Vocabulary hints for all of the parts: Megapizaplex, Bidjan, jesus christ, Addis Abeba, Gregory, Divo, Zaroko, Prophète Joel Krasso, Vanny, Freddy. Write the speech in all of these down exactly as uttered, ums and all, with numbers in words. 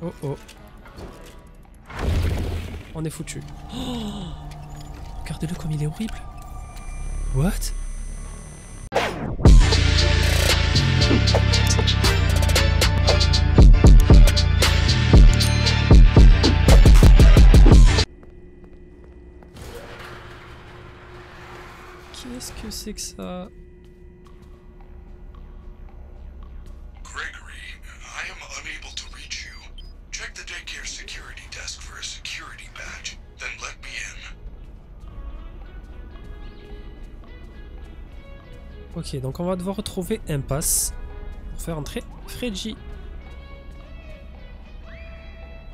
Oh oh. On est foutu. Oh, regardez-le comme il est horrible. What? Qu'est-ce que c'est que ça? Ok, donc on va devoir retrouver un pass pour faire entrer Freddy.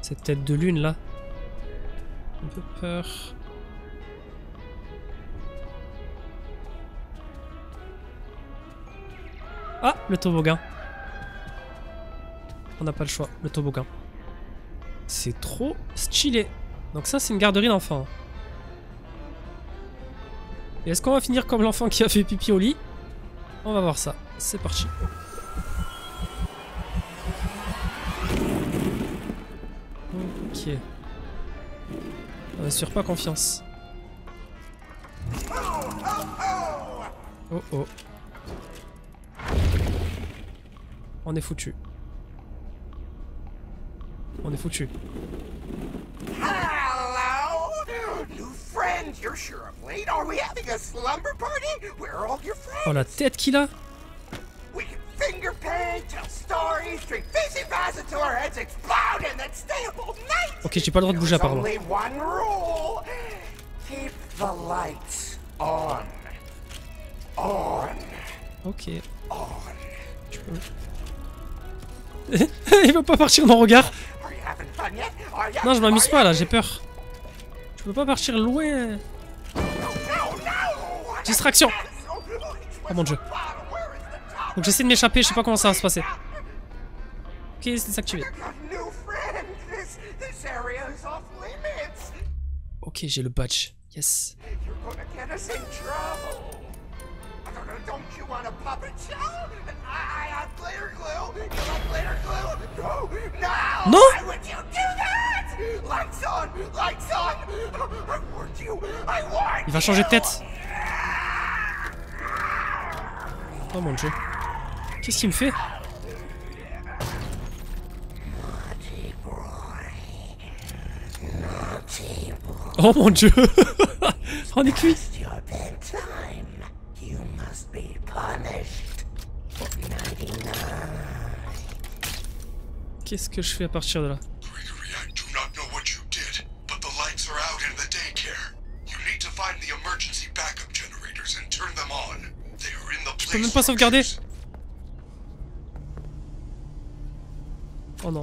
Cette tête de lune là. Un peu peur. Ah, le toboggan. On n'a pas le choix, le toboggan. C'est trop stylé. Donc ça c'est une garderie d'enfants. Et est-ce qu'on va finir comme l'enfant qui a fait pipi au lit? On va voir ça, c'est parti. Ok. On n'assure pas confiance. Oh oh. On est foutu. On est foutu. Oh la tête qu'il a. Ok, j'ai pas le droit de bouger apparemment. Ok. Il veut pas partir de mon regard. Non, je m'amuse pas là, j'ai peur. Je peux pas partir loin. Distraction. Oh mon dieu. Donc j'essaie de m'échapper, je sais pas comment ça va se passer. Ok, c'est désactivé. Ok, j'ai le badge. Yes. Non. Il va changer de tête. Oh mon dieu. Qu'est-ce qu'il me fait? Oh mon dieu. On est cuit. Qu'est-ce que je fais à partir de là? Je peux même pas sauvegarder. Oh non.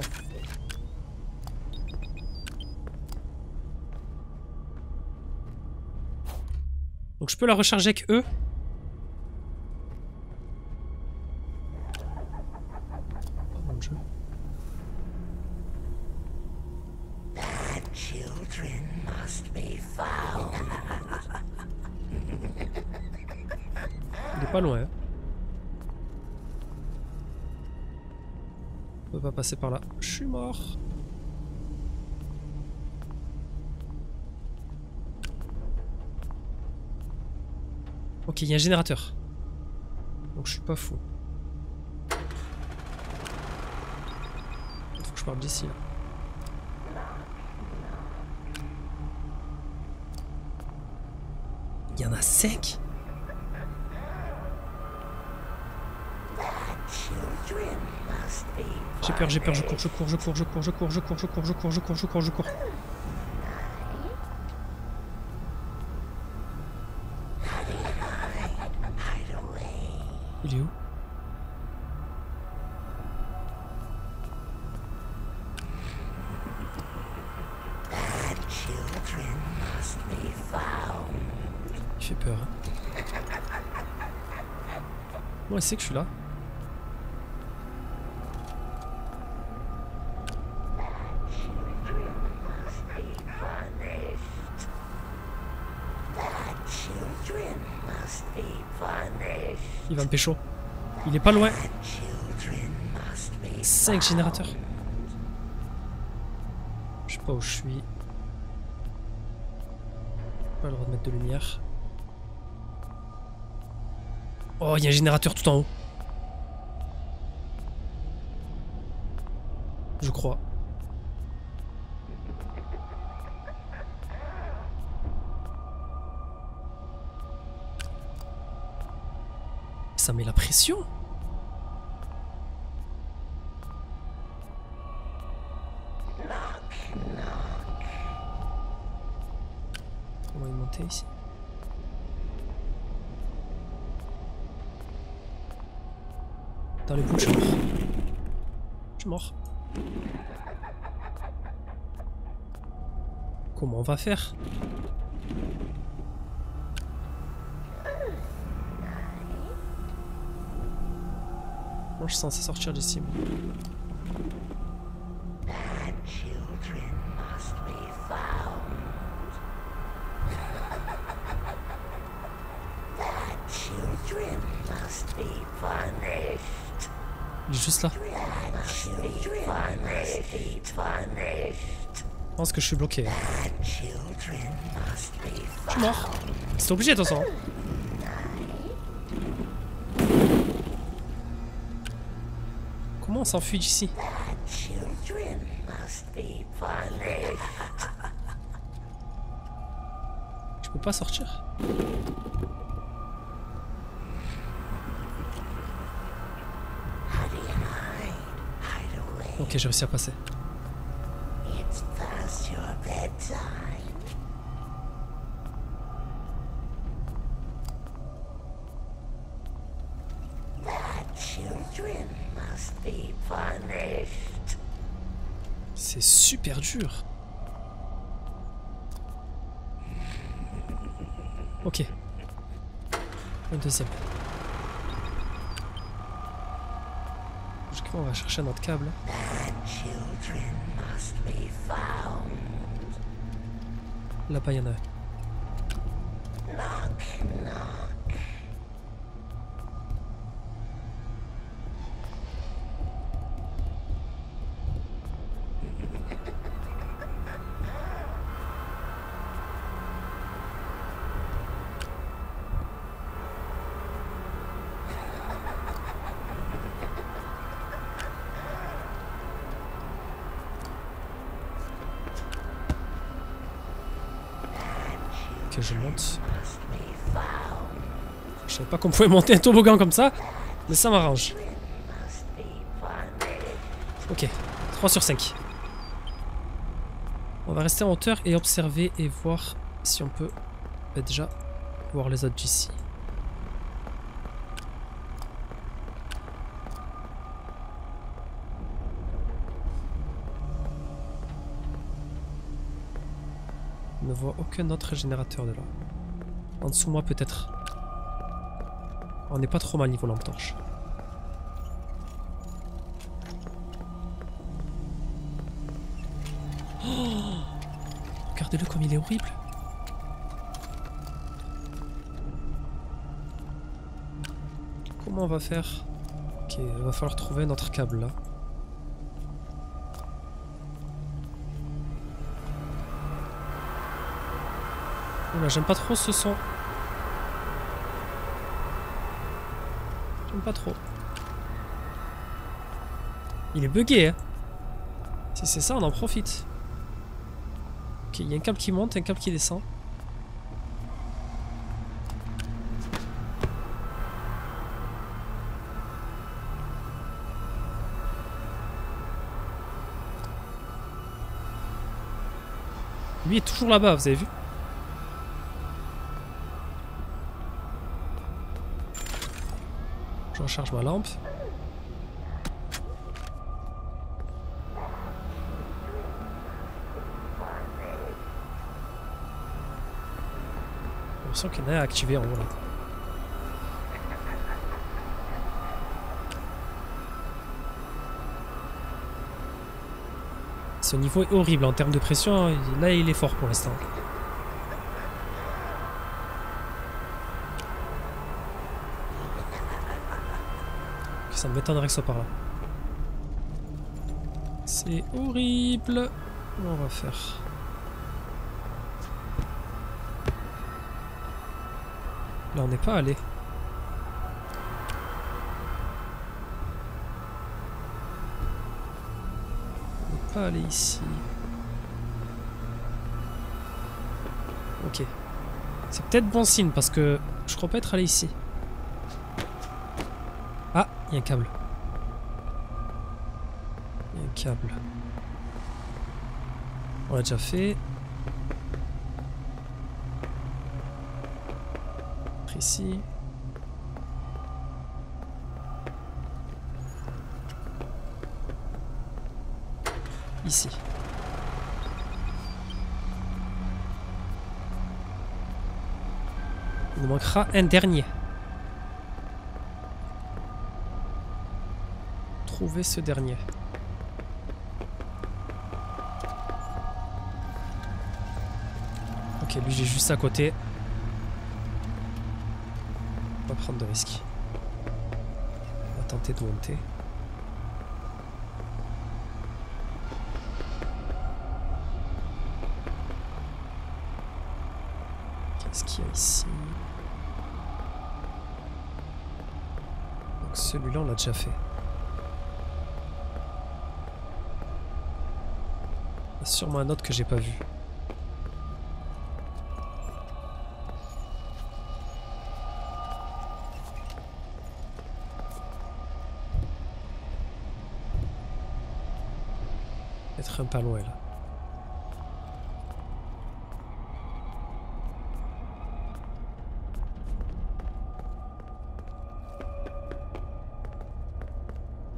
Donc je peux la recharger avec eux. Oh mon dieu. Il est pas loin. Hein. On peut pas passer par là. Je suis mort. Ok, il y a un générateur. Donc je suis pas fou. Il faut que je parte d'ici là. Il y en a cinq. J'ai peur, j'ai peur, je cours, je cours, je cours, je cours, je cours, je cours, je cours, je cours, je cours, je cours, je cours. Il est où? Il fait peur. Moi, il sait que je suis là. Il va me pécho. Il est pas loin. cinq générateurs. pas où je suis. Pas le droit de mettre de lumière. Oh, il y a un générateur tout en haut. Je crois. Ça met la pression. Comment il montait ici? Dans les boules, je suis mort. Je suis mort. Comment on va faire? Moi, je suis censé sortir d'ici. Il est juste là. Je pense que je suis bloqué. Je suis mort. C'est obligé de toute façon. Comment on s'enfuit d'ici? Je peux pas sortir. Ok, j'ai réussi à passer. C'est super dur. Ok. Un deuxième. On va chercher notre câble. Là-bas, il y en a. Ok, je monte. Je savais pas qu'on pouvait monter un toboggan comme ça, mais ça m'arrange. Ok, trois sur cinq. On va rester en hauteur et observer et voir si on peut bah déjà voir les autres d'ici. Je ne vois aucun autre générateur de là. En dessous de moi peut-être. On n'est pas trop mal niveau lampe torche. Oh, regardez-le comme il est horrible. Comment on va faire? Ok, il va falloir trouver notre câble là. Oula, j'aime pas trop ce son. J'aime pas trop. Il est bugué, hein. Si c'est ça, on en profite. Ok, il y a un câble qui monte, un câble qui descend. Lui est toujours là-bas, vous avez vu? Je recharge ma lampe. On sent qu'il y en a à activer en haut là. Ce niveau est horrible en termes de pression, hein. Là il est fort pour l'instant. Ça m'étonnerait que ce soit par là. C'est horrible. on va faire. Là on n'est pas allé. On n'est pas allé ici. Ok. C'est peut-être bon signe parce que je crois pas être allé ici. Ah, il y a un câble. Il y a un câble. On l'a déjà fait. Ici. Ici. Il nous manquera un dernier. Trouver ce dernier. Ok, lui j'ai juste à côté. Prendre de risque. On va tenter de monter. Qu'est-ce qu'il y a ici? Donc celui-là on l'a déjà fait. Il y a sûrement un autre que j'ai pas vu. Un pas loin là.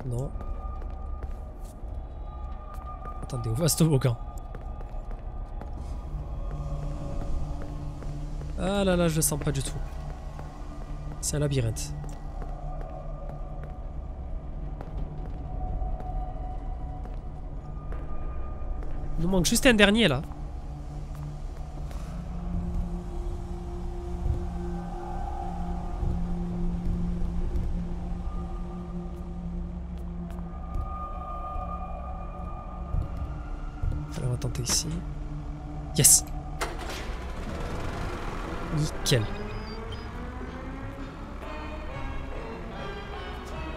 Non. Attendez, où va ce toboggan? Ah là là, je le sens pas du tout. C'est un labyrinthe. Il nous manque juste un dernier là. Alors on va tenter ici. Yes! Nickel.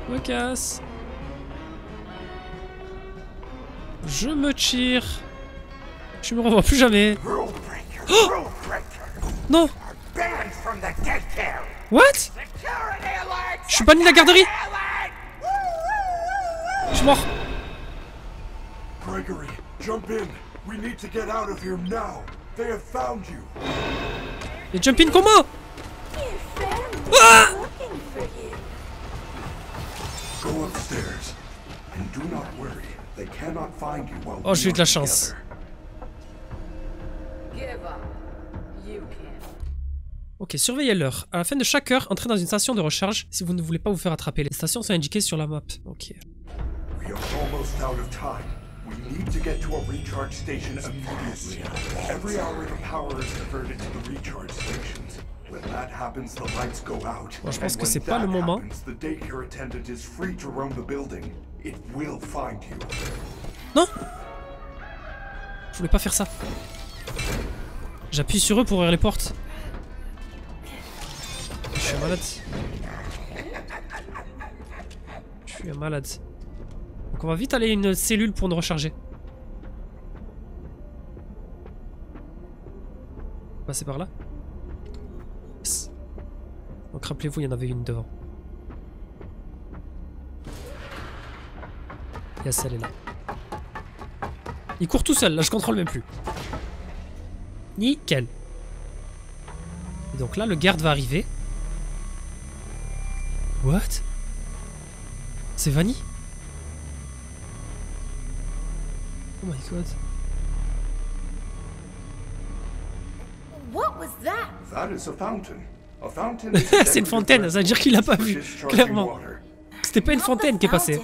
Me casse. Je me tire. Je me revois plus jamais. Oh non. What? Je suis banni de la garderie. Je suis mort. Gregory, jump in. We need to get out of here now. They have found you. Et jump in comment? Ah! Go upstairs and do not worry. They cannot find you while oh, j'ai eu de la chance. Ok, surveillez l'heure. À la fin de chaque heure, entrez dans une station de recharge si vous ne voulez pas vous faire attraper. Les stations sont indiquées sur la map. Ok. Bon, je pense que c'est pas le moment. Non! Je voulais pas faire ça. J'appuie sur eux pour ouvrir les portes. Je suis un malade. Je suis un malade. Donc on va vite aller à une cellule pour nous recharger. Passer par là. Yes. Donc rappelez-vous, il y en avait une devant. Yes, elle est là. Il court tout seul, là je contrôle même plus. Nickel. Et donc là, le garde va arriver. What? C'est Vanny? Oh my god. What was that? That is a fountain. A fountain. C'est une fontaine, ça veut dire qu'il l'a pas vu, clairement. C'était pas une fontaine qui est passée.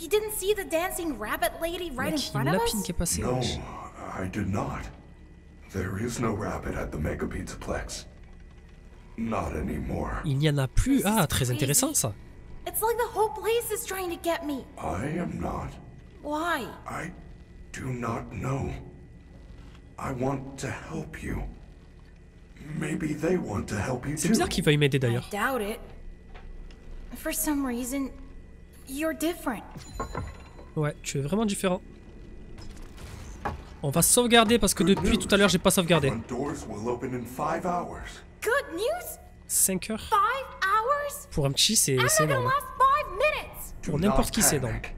You didn't see the dancing rabbit lady right in front of us? Qui est passée. No, I did not. There is no rabbit at the Megapizaplex. Not anymore. Il n'y en a plus. Ah, très intéressant ça. It's like the whole place is trying to get me. I am not. Why? I do not know. I want to help you. Maybe they want to help you too. C'est bizarre qu'il veuille m'aider d'ailleurs. I doubt it. For some reason, you're different. Ouais, tu es vraiment différent. On va sauvegarder parce que depuis tout à l'heure j'ai pas sauvegardé. cinq heures pour un petit, c'est énorme. Pour n'importe qui, c'est donc.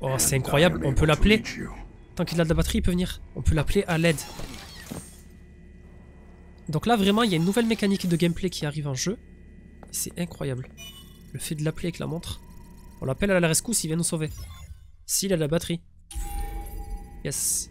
Oh, c'est incroyable, on peut l'appeler. Tant qu'il a de la batterie, il peut venir. On peut l'appeler à l'aide. Donc là, vraiment, il y a une nouvelle mécanique de gameplay qui arrive en jeu. C'est incroyable. Le fait de l'appeler avec la montre. On l'appelle à la rescousse, il vient nous sauver. S'il a de la batterie. Yes.